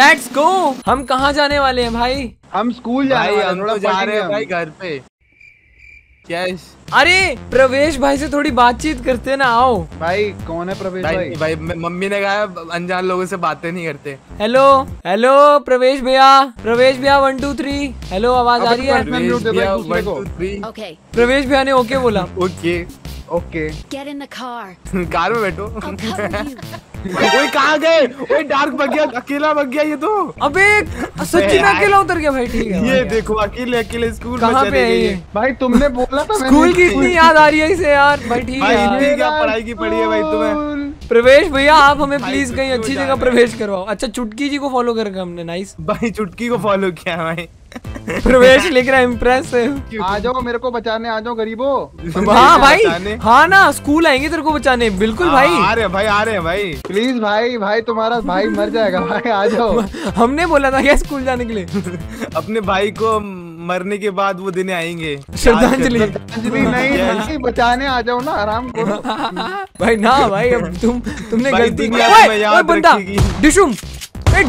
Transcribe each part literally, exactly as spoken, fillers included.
Let's go. हम कहाँ जाने वाले हैं भाई? हम स्कूल जा रहे हैं, थोड़ा जा रहे हैं भाई घर पे। Yes. अरे प्रवेश भाई से थोड़ी बातचीत करते ना। आओ भाई। कौन है प्रवेश भाई? भाई, भाई, भाई मम्मी ने कहा अनजान लोगों से बातें नहीं करते। हेलो हेलो प्रवेश भैया, प्रवेश भैया वन टू थ्री। हेलो आवाज आ रही है? प्रवेश भैया ने ओके बोला। ओके ओके कार में बैठो। ओए कहाँ गए? ओए डार्क बग गया, अकेला बग गया ये तो। अबे सच्ची में अकेला उतर गया भाई। ठीक है ये देखो अकेले अकेले स्कूल कहाँ पे है ये? भाई तुमने बोला था स्कूल की इतनी याद आ रही है इसे यार। भाई ठीक है, क्या पढ़ाई की पड़ी है भाई तुम्हें। प्रवेश भैया आप हमें प्लीज कहीं अच्छी जगह प्रवेश करवाओ। अच्छा चुटकी जी को फॉलो करके हमने नाइस भाई चुटकी को फॉलो किया भाई। प्रवेश लिख रहा है इम्प्रेस। आ जाओ मेरे को बचाने, आ जाओ गरीबो। हाँ भाई हाँ ना स्कूल आएंगे तेरे को बचाने। बिल्कुल आ, भाई आ रहे भाई आ रहे भाई। प्लीज भाई भाई तुम्हारा भाई मर जाएगा भाई, आ जाओ। हमने बोला था क्या स्कूल जाने के लिए? अपने भाई को मरने के बाद वो दिन आएंगे श्रद्धांजलि। श्रद्धांजलि नहीं भाई, बचाने आ जाओ ना आराम करो। भाई ना भाई अब तुम तुमने गलती की।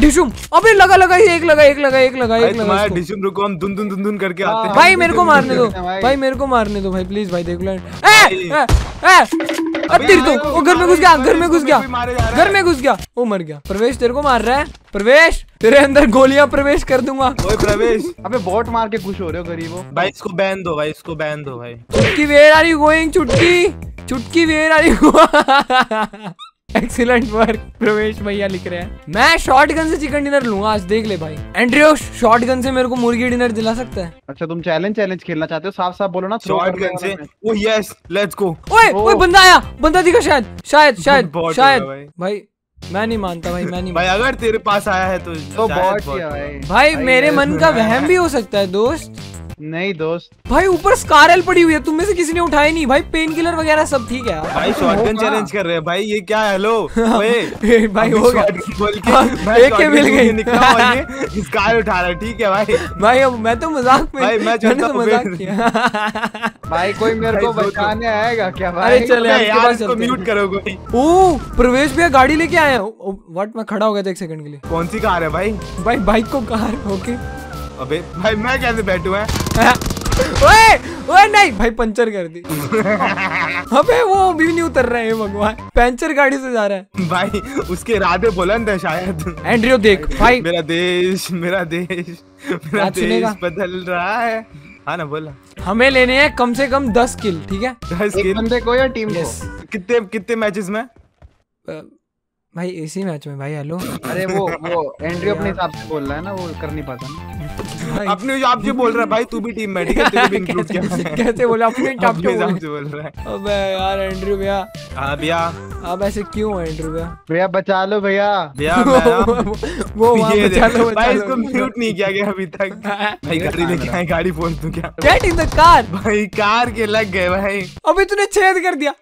डिशुम अबे लगा लगा एक लगा एक लगा एक लगा एक लगा डिशुम। रुको हम दुन दुन दुन दुन करके आते हैं। भाई मेरे को मारने दो भाई, मेरे को मारने दो भाई प्लीज भाई। देख लो तेरी तो वो घर में घुस गया, घर में घुस गया, घर में घुस गया, वो मर गया। प्रवेश तेरे को मार रहा है। प्रवेश तेरे अंदर गोलियां प्रवेश कर दूंगा। ओए प्रवेश अबे बॉट मार के खुश हो रहे हो गरीबो। भाई इसको बैन दो भाई, इसको बैन दो भाई। चुटकी वेयर आर यू गोइंग? चुटकी चुटकी where are you? Excellent work Pravesh भैया लिख रहे हैं। मैं शॉटगन से चिकन डिनर लूंगा आज, देख ले भाई। एंड्रियो शॉटगन से मेरे को मुर्गी डिनर दिला सकता है? अच्छा तुम चैलेंज चैलेंज खेलना चाहते हो? साफ साफ बोलो ना शॉटगन से। Oh yes let's go. ओए ओए बंदा आया, बंदा दिखा शायद शायद शायद शायद भाई, भाई। मैं नहीं मानता भाई, मैं नहीं भाई। अगर तेरे पास आया है तो तो बहुत भाई। मेरे मन का वहम भी हो सकता है दोस्त। नहीं दोस्त भाई ऊपर स्कारल पड़ी हुई है, तुम में से किसी ने उठाई नहीं भाई। पेन किलर वगैरह सब ठीक है भाई। शॉटगन चैलेंज कर रहे हैं भाई। ये क्या हेलो भाई, भाई हो गया स्कार उठा रहा है। ठीक है भाई भाई अब मैं तो मजाक में भाई, मैं तो मजाक किया भाई। कोई मेरे को बचाने आएगा क्या भाई? अरे चले म्यूट करोगे। ओ प्रवेश भैया गाड़ी लेके आए हैं। व्हाट मैं खड़ा हो गया था एक सेकंड के लिए। कौन सी कार है भाई? भाई बाइक को कार। ओके अबे भाई मैं कैसे बैठू है? ओए ओए नहीं भाई पंचर कर दी। अबे वो भी नहीं उतर रहा है भगवान। पंचर गाड़ी से जा रहा है भाई, उसके इरादे बुलंद है शायद। एंड्रियो देख भाई मेरा देश मेरा देश मेरा देश बदल रहा है। हाँ ना बोला हमें लेने हैं कम से कम दस किल। ठीक है दस किल बंदे को या टीम को? कितने कितने मैचेस में भाई? इसी मैच में भाई। हेलो अरे वो वो एंड्रियो अपने हिसाब से बोल रहा है ना, वो कर नहीं पाता अपने हिसाब से बोल रहा है भाई। तू भी टीम में ठीक है, तू भी इंक्लूड किया कैसे बोला अपने हिसाब से बोल रहा है। अबे यार एंड्रियो भैया। हां भैया आप ऐसे क्यों हैं एंड्रियो भैया? भैया बचा लो भैया भैया वो बचा लो भाई। इसको म्यूट नहीं किया गया अभी तक भाई। गाड़ी लेके आए, गाड़ी फोड़ दूं क्या? गेट इन द कार भाई। कार के लग गए भाई। अबे तूने छेद कर दिया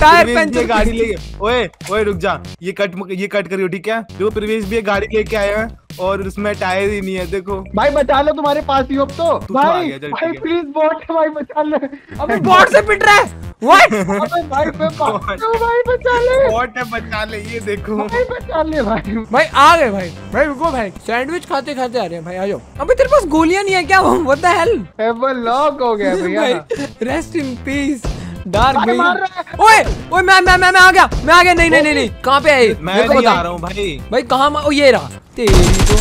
टायर पंचर गाड़ी लेके। ओए ओए रुक जा, ये कट ये कट करियो ठीक है। देखो प्रवेश भी गाड़ी लेके आया है और उसमें टायर ही नहीं है। देखो भाई बचा लो, तुम्हारे पास ही हो तो भाई। भाई प्लीज बॉट भाई बचा ले। अबे बॉट से पिट रहा है। व्हाट भाई भाई बचा ले, बॉट है बचा ले। ये देखो भाई बचा ले भाई। भाई आ गए भाई। भाई रुको भाई, सैंडविच खाते खाते आ रहे हैं भाई। आ जाओ। अबे तेरे पास गोलियां नहीं है क्या? What the hell, ever lock हो गया भैया। Rest in peace dark. ओए ओए मैं मैं मैं मैं आ गया, मैं आ गया। नहीं नहीं नहीं नहीं कहाँ पे है? मैं नहीं आ रहा हूँ भाई। भाई कहाँ? ओ ये रहा तेरी तो।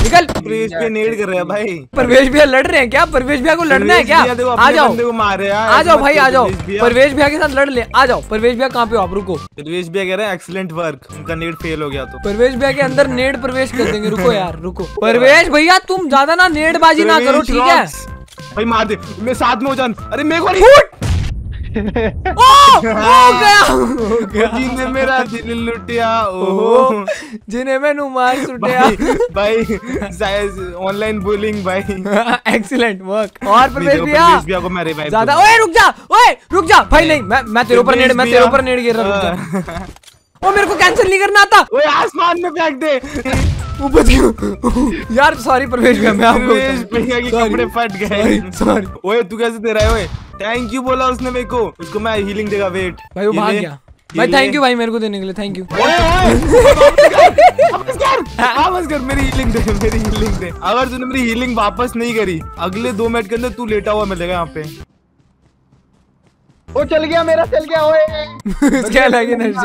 निकल। प्रवेश पे नेड कर रहे हैं भाई। प्रवेश भैया लड़ रहे हैं क्या? प्रवेश भैया को लड़ना है क्या? आ जाओ आ जाओ भाई आ जाओ। प्रवेश भैया के साथ लड़ ले, आ जाओ। प्रवेश भैया कहाँ पे हो आप? रुको प्रवेश भैया कह रहे हैं एक्सीलेंट वर्क। उनका नेड फेल हो गया तो प्रवेश भैया के अंदर नेड प्रवेश कर देंगे। रुको यार रुको। प्रवेश भैया तुम ज्यादा ना नेडबाजी ना करो ठीक है भाई। मार दे मैं साथ में हो जान। अरे मेरे को ओ, ओ, गया, ओ, गया। जिने मेरा दिल लुटिया ओ जिने मैनू मार सुटिया भाई। ऑनलाइन बुलिंग भाई। Excellent work. और प्रवेश भैया को मैं रिवाइव ज्यादा। ओए रुक जा, ओए रुक जा भाई। नहीं मैं मैं तेरे ऊपर नेड़ मैं तेरे ऊपर नेड़ गिर रहा हूं। ओ मेरे को कैंसिल नहीं करना आता। ओए आसमान में फेंक दे। यार सॉरी प्रवेश भैया, मैं आपको भैया के कपड़े फट गए सॉरी। ओए तू कैसे दे रहा है? ओए थैंक यू बोला उसने मेरे को, उसको मैं हीलिंग देगा। वेट भाई वो भाग गया। भाई थैंक यू भाई मेरे को देने के लिए, थैंक यू। अगर तूने मेरी हीलिंग वापस नहीं करी अगले दो मिनट के अंदर तू लेटा हुआ मिलेगा यहाँ पे। वो चल गया मेरा, चल गया ओए। क्या लगे नर्स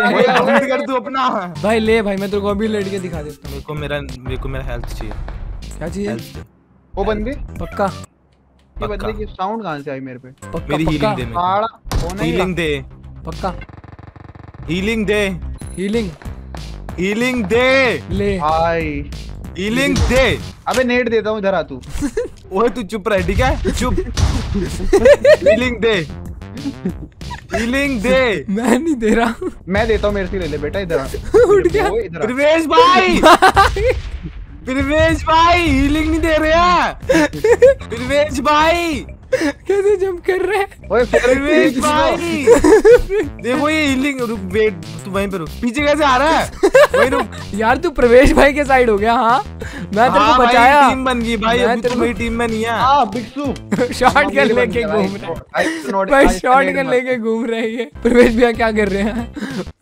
कर तू अपना। भाई ले भाई मैं तेरे को अभी लेट के दिखा देता हूँ। मेरे को मेरा मेरे को मेरा हेल्थ चाहिए। क्या चाहिए? वो बंदे पक्का ये बंदे की साउंड कहाँ से आई मेरे पे? पक्का मेरी हीलिंग दे, मेरे हीलिंग दे, पक्का हीलिंग दे, हीलिंग हीलिंग दे ले भाई, हीलिंग दे। अबे नेट देता हूँ इधर आ तू। ओए तू चुप रह ठीक है, चुप। हीलिंग दे, हीलिंग दे। मैं नहीं दे रहा, मैं देता हूँ, मेरे से ले ले बेटा। इधर उठ गया प्रवेश भाई, प्रवेश भाई हीलिंग नहीं दे रहे हैं। प्रवेश भाई कैसे जंप कर रहे हैं? ओए प्रवेश भाई देखो ये हीलिंग। रुक वेट, तू वहीं पे रुक, पीछे कैसे आ रहा है? वहीं रुक यार, तू प्रवेश भाई के साइड हो गया। हाँ मैं तेरे को बचाया, टीम बन गई भाई। अभी तू मेरी टीम में नहीं है। हां बिक्सू शॉटगन लेके घूम रहा है भाई, शॉटगन लेके घूम रहे हैं। प्रवेश भैया क्या कर रहे हैं?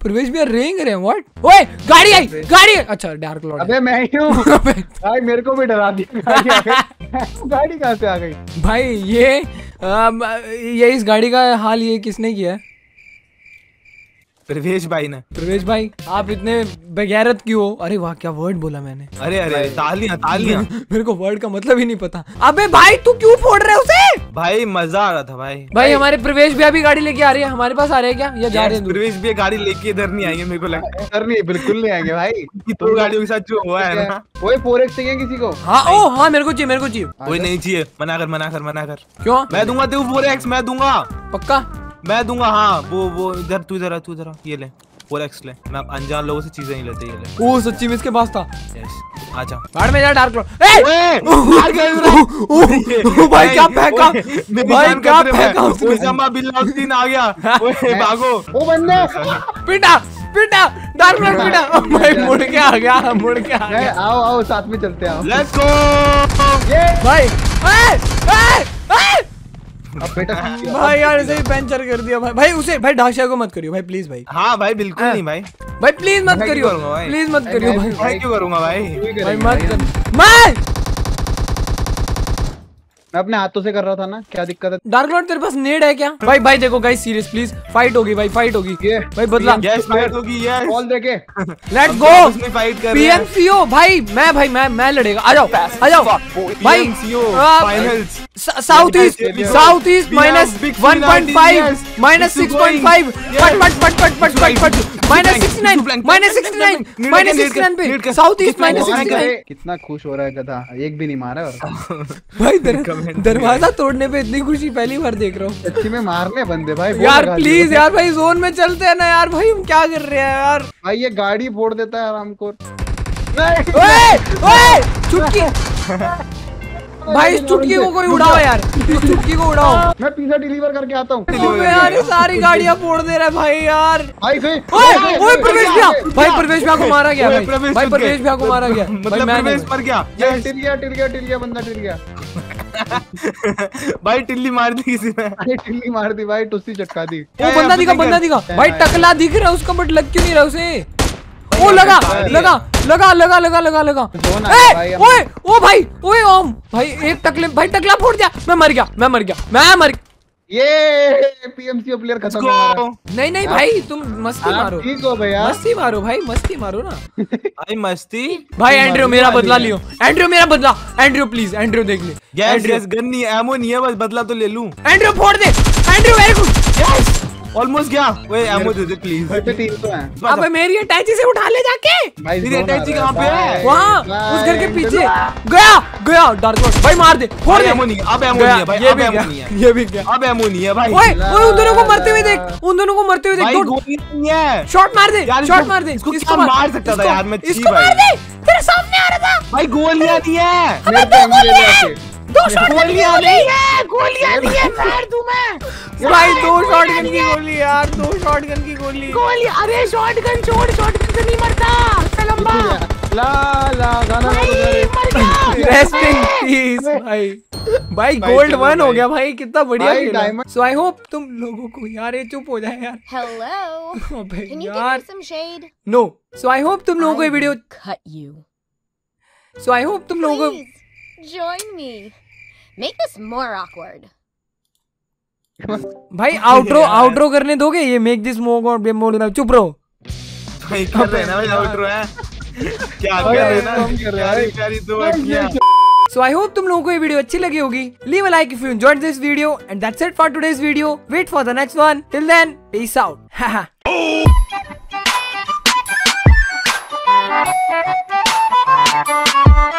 प्रवेश भैया रेंग रहे हैं। व्हाट? ओए गाड़ी आई, गाड़ी। अच्छा डार्क लॉर्ड। अबे मैं ही हूं भाई, मेरे को भी डरा दिया। गाड़ी कहां से आ गई भाई? ये आ, ये इस गाड़ी का हाल ये किसने किया है? प्रवेश भाई ने। प्रवेश भाई आप इतने बेगैरत क्यों हो? अरे वाह क्या वर्ड बोला मैंने। अरे अरे तालियां तालियां। मेरे को वर्ड का मतलब ही नहीं पता। अबे भाई तू क्यों फोड़ रहे उसे? भाई मजा आ रहा था भाई। भाई, भाई हमारे प्रवेश भैया भी गाड़ी लेके आ रहे हैं, हमारे पास आ रहे हैं क्या या जा रहे हैं? प्रवेश भैया गाड़ी लेके इधर नहीं आएंगे, मेरे को लगता है। इधर नहीं, बिल्कुल नहीं आएंगे भाई। दो गाड़ियों के साथ जो हुआ है ना। कोई फोर एक्स चाहिए किसी को? हाँ ओ हाँ मेरे को चाहिए, मेरे को चाहिए। कोई नहीं चाहिए, मना कर मना कर मना कर। क्यों? मैं दूंगा तेरे को फोर एक्स, मैं दूंगा पक्का, मैं दूंगा। हाँ वो वो इधर तू इधर तू इधर ये ले फोर एक्स ले। मैं अनजान लोगों से चीजें नहीं लेते। ये ले। ओ सच्ची में इसके पास था। अच्छा भाड़ में जा डार्क लॉर्ड। ए भाई क्या फेंका, भाई क्या फेंका उसने। जमा बिल्लाउद्दीन आ गया। ओए भागो ओ बंदे, पिटा पिटा डार्क लॉर्ड पिटा। भाई मुड़ के आ गया, मुड़ के आ गया। आओ आओ साथ में चलते हैं, लेट्स गो। भाई ए ए भाई यार ऐसे ही पंचर कर दिया भाई। भाई उसे भाई ढाशिया को मत करियो भाई प्लीज भाई। हाँ भाई बिल्कुल नहीं भाई, भाई प्लीज मत करियो, प्लीज मत करियो भाई। भाई क्यों करूंगा भाई? भाई मत कर। मैं मैं अपने हाथों से कर रहा था ना, क्या दिक्कत है? डार्क लॉर्ड तेरे पास नेड है क्या? भाई भाई देखो गाइस सीरियस प्लीज, फाइट होगी भाई, फाइट होगी भाई, बदला फाइट होगी। कॉल देके लेट गो फाइट कर पीएमसीओ भाई। मैं भाई मैं मैं लड़ेगा। आ जाओ आ जाओ भाई। Finals south east, south east minus one point five minus six point five minus sixty nine minus sixty nine minus sixty nine पे south east minus sixty nine. कितना खुश हो रहा है गधा, एक भी नहीं मारा भाई। दरवाजा तोड़ने पे इतनी खुशी पहली बार देख रहा हूँ सच्ची में। मारने बंदे भाई यार प्लीज यार भाई, जोन में चलते हैं ना यार। भाई हम क्या कर रहे हैं यार? भाई ये गाड़ी फोड़ देता है आराम को। ओए ओए चुटकी भाई, इस चुटकी को कोई उड़ाओ यार, इस चुटकी को उड़ाओ। मैं पिज्जा डिलीवर करके आता हूँ। यार सारी गाड़ियाँ फोड़ दे रहा है भाई यार। भाई प्रवेश भैया, भाई प्रवेश भैया को मारा गया, भाई प्रवेश भैया को मारा गया। बंदा टिल गया भाई, टिल्ली मार दी किसी ने। अरे टिल्ली मार दी भाई, टुस्सी चटका दी। वो बंदा दिखा, बंदा दिखा भाई, टकला दिख रहा है उसका बट लग क्यों नहीं रहा उसे? ओ लगा लगा लगा लगा लगा लगा लगा। ए ओए ओ भाई ओए ओम भाई, एक टकले भाई टकला फोड़ दिया। मैं मर गया, मैं मर गया, मैं मर गया। ये पीएमसीओ प्लेयर खत्म हो गया। नहीं नहीं भाई तुम मस्ती मारो, ठीक हो भैया, मस्ती मारो भाई, मस्ती मारो ना भाई मस्ती। भाई एंड्रयू मेरा बदला लियो, एंड्रयू मेरा बदला, एंड्रयू प्लीज, एंड्रयू देख ले। गैस गन नहीं, एमो नहीं है, बस बदला तो ले लूं। एंड्रयू फोड़ दे, Andrew very good. Yes almost गया। ओए एमो दे दे प्लीज। अबे मेरी अटैची से उठा ले जाके। तेरी अटैची कहां पे है? वहां उस घर के पीछे। गया गया डार्क लॉर्ड भाई, मार दे, फोड़ दे। एमो नहीं, अब एमो नहीं है भाई, अब एमो नहीं है, ये भी गया, अब एमो नहीं है भाई। ओए ओए उन दोनों को मरते हुए देख, उन दोनों को मरते हुए देख। भाई गोली नहीं है, शॉट मार दे, शॉट मार दे। इसको मार सकता था यार मैं, इसको मार दे। तेरे सामने आ रहा था भाई, गोलियां नहीं है, हमें दो गोलियां है, दो शॉट गोलियां नहीं है, गोलियां नहीं है, मार दूं मैं भाई। दो शॉटगन की गोली यार, दो शॉटगन की गोली गोली। अरे शॉटगन छोड़, शॉटगन से नहीं मरता। लंबा ला ला गाना मर गया। रेस्ट इन पीस भाई। भाई गोल्ड वन हो गया भाई, कितना बढ़िया डायमंड। सो आई होप तुम लोगों को यार ये चुप हो जाए यार। Hello can you give me some shade? No. So I hope तुम लोगों को ये video cut you. So I hope तुम लोगों को join me make this more awkward. भाई आउट्रो आउट्रो करने दोगे? ये मेक दिस मोर मोर चुप रहो भाई। कर रहे ना भाई आउट्रो है क्या कर रहे ना प्यारी प्यारी दो अखियां। So I hope तुम लोगों को ये वीडियो अच्छी लगी होगी। Leave a like if you enjoyed this video and that's it for today's video. Wait for the next one. Till then, peace out. Haha.